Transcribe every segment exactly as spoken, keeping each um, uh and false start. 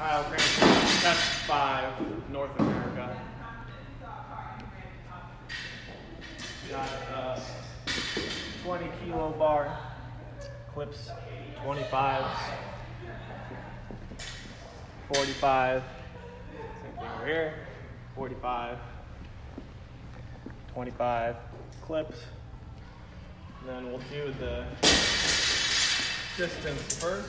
Kyle Krancher, test five, North America. Got uh, twenty kilo bar, clips, twenty-fives, forty-five, same thing over here, forty-five, twenty-five, clips. And then we'll do the distance first.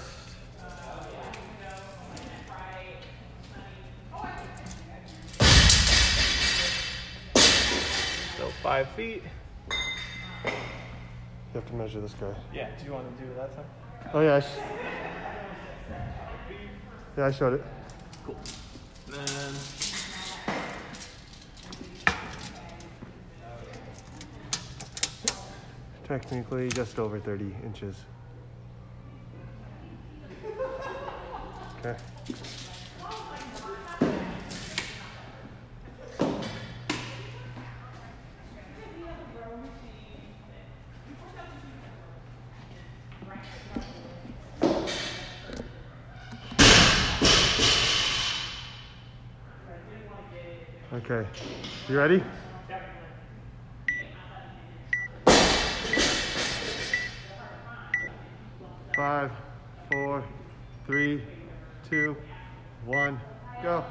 So five feet. You have to measure this guy. Yeah, do you want to do it that time? Oh yeah, I, sh yeah, I showed it. Cool. And then technically just over thirty inches. Okay. Okay, you ready? Five, four, three, two, one, go.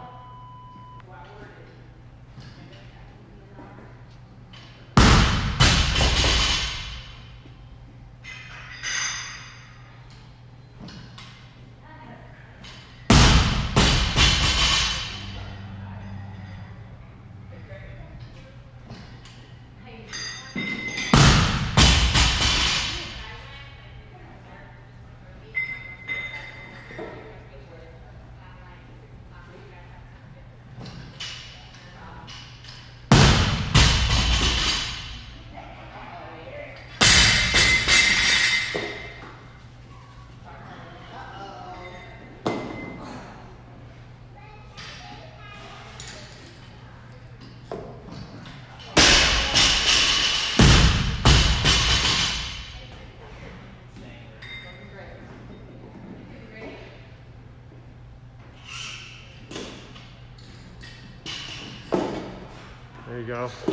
There you go. Yeah.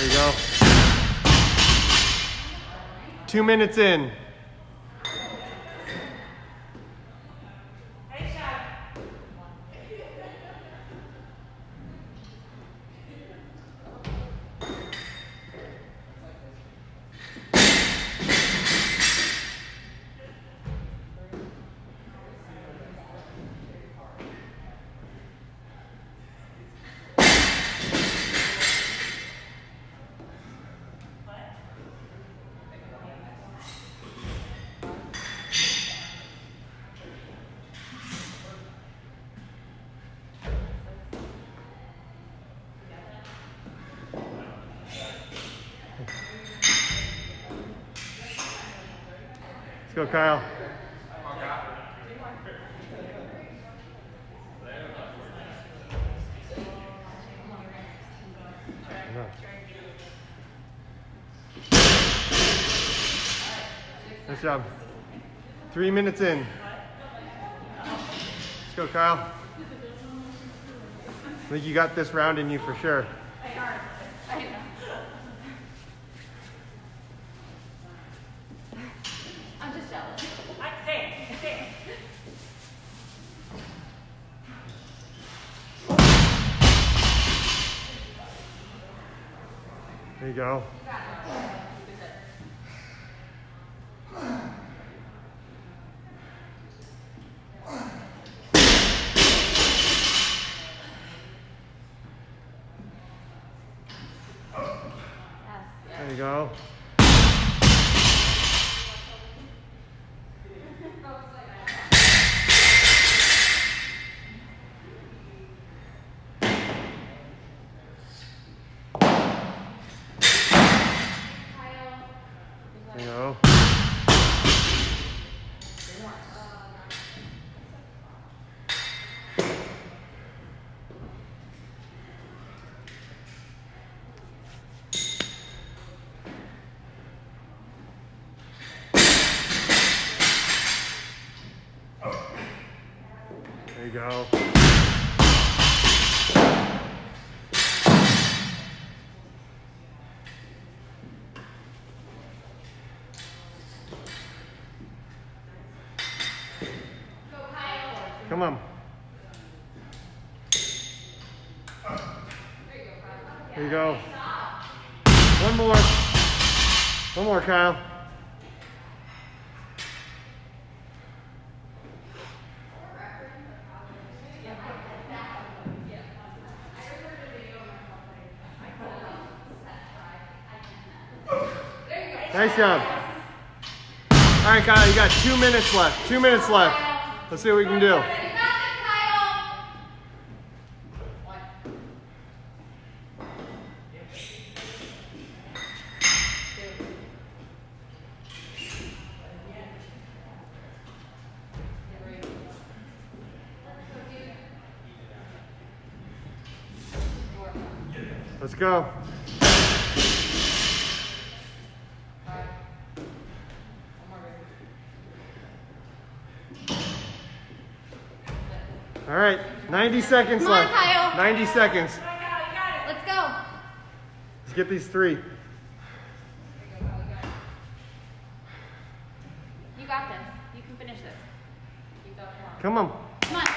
There you go. Two minutes in. Let's go, Kyle. Nice job. Three minutes in. Let's go, Kyle. I think you got this round in you for sure. There you go. You know. There you go. Come on. There you go. One more. One more, Kyle. Nice job. All right, Kyle, you got two minutes left. Two minutes left. Let's see what we can do. Let's go. All right, ninety seconds Come on, left. Kyle. ninety seconds. Oh, got it. Let's go. Let's get these three. You got this. You can finish this. You go. Come on. Come on. Come on.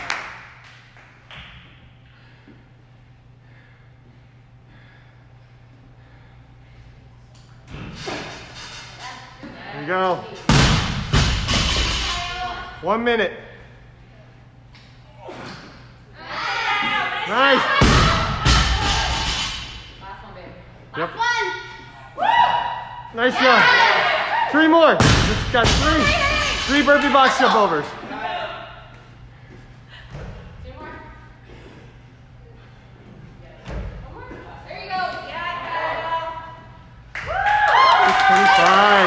There you go. One minute. Nice. Last one, baby. Yep. Last one. Woo! Nice job. Yeah. Three more. Just got three. Three burpee box jump overs. Two more. There you go. Yeah, I got it. Woo! twenty-five.